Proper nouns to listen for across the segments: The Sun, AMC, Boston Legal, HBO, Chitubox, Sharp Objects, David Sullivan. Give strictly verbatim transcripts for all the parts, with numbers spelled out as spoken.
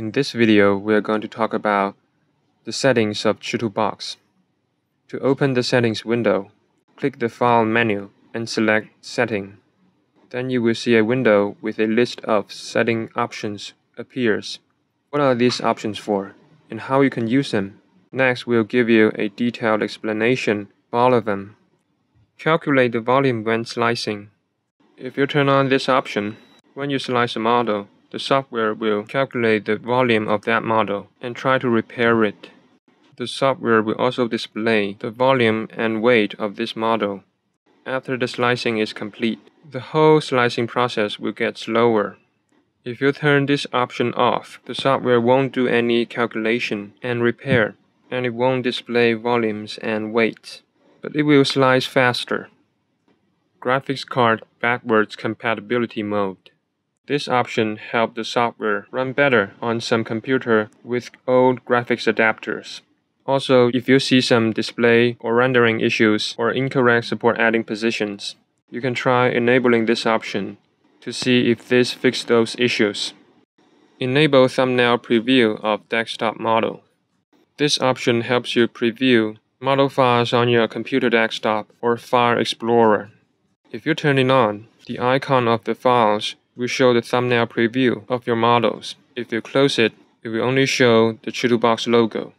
In this video, we are going to talk about the settings of Chitubox. To open the settings window, click the File menu and select Setting. Then you will see a window with a list of setting options appears. What are these options for, and how you can use them? Next, we'll give you a detailed explanation for all of them. Calculate the volume when slicing. If you turn on this option, when you slice a model, the software will calculate the volume of that model and try to repair it. The software will also display the volume and weight of this model. After the slicing is complete, the whole slicing process will get slower. If you turn this option off, the software won't do any calculation and repair, and it won't display volumes and weights, but it will slice faster. Graphics card backwards compatibility mode. This option helped the software run better on some computer with old graphics adapters. Also, if you see some display or rendering issues or incorrect support adding positions, you can try enabling this option to see if this fixes those issues. Enable thumbnail preview of desktop model. This option helps you preview model files on your computer desktop or File Explorer. If you turn it on, the icon of the files will show the thumbnail preview of your models. If you close it, it will only show the Chitubox logo.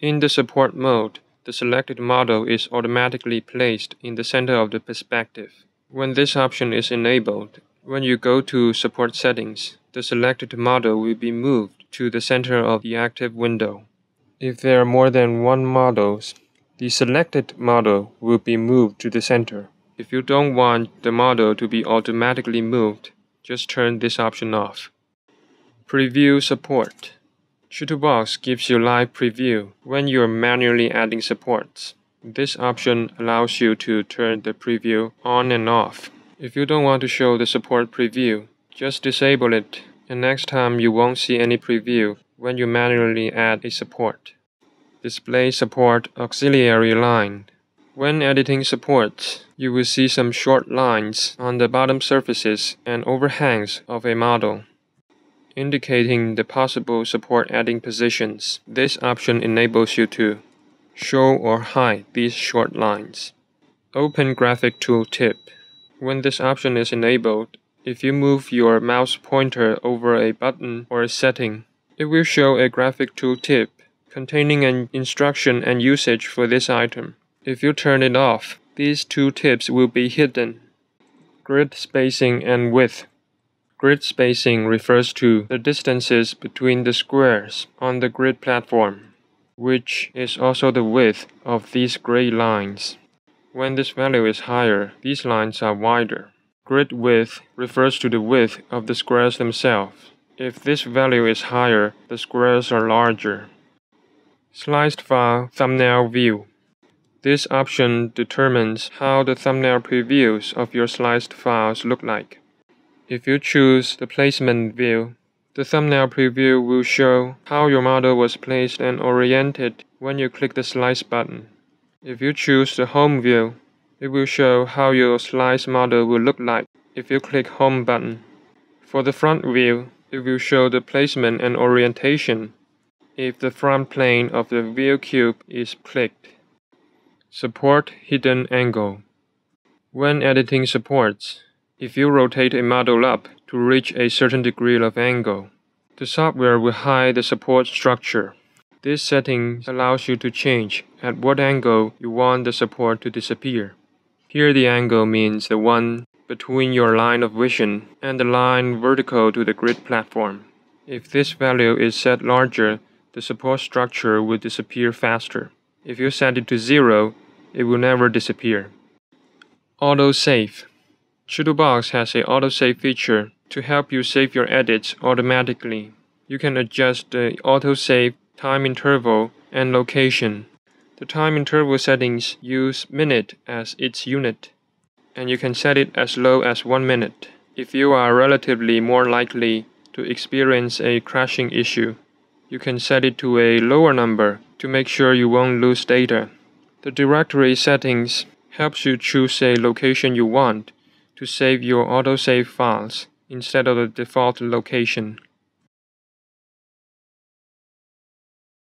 In the support mode, the selected model is automatically placed in the center of the perspective. When this option is enabled, when you go to support settings, the selected model will be moved to the center of the active window. If there are more than one models, the selected model will be moved to the center. If you don't want the model to be automatically moved, just turn this option off. Preview support. Chitubox gives you live preview when you are manually adding supports. This option allows you to turn the preview on and off. If you don't want to show the support preview, just disable it, and next time you won't see any preview when you manually add a support. Display support auxiliary line. When editing supports, you will see some short lines on the bottom surfaces and overhangs of a model, indicating the possible support adding positions. This option enables you to show or hide these short lines. Open graphic tooltip. When this option is enabled, if you move your mouse pointer over a button or a setting, it will show a graphic tooltip containing an instruction and usage for this item. If you turn it off, these two tips will be hidden. Grid spacing and width. Grid spacing refers to the distances between the squares on the grid platform, which is also the width of these gray lines. When this value is higher, these lines are wider. Grid width refers to the width of the squares themselves. If this value is higher, the squares are larger. Sliced file thumbnail view. This option determines how the thumbnail previews of your sliced files look like. If you choose the placement view, the thumbnail preview will show how your model was placed and oriented when you click the slice button. If you choose the home view, it will show how your slice model will look like if you click home button. For the front view, it will show the placement and orientation if the front plane of the view cube is clicked. Support hidden angle. When editing supports, if you rotate a model up to reach a certain degree of angle, the software will hide the support structure. This setting allows you to change at what angle you want the support to disappear. Here the angle means the one between your line of vision and the line vertical to the grid platform. If this value is set larger, the support structure will disappear faster. If you set it to zero, it will never disappear. Autosave. Chitubox has an autosave feature to help you save your edits automatically. You can adjust the autosave time interval and location. The time interval settings use minute as its unit, and you can set it as low as one minute if you are relatively more likely to experience a crashing issue. You can set it to a lower number to make sure you won't lose data. The directory settings helps you choose a location you want to save your autosave files instead of the default location.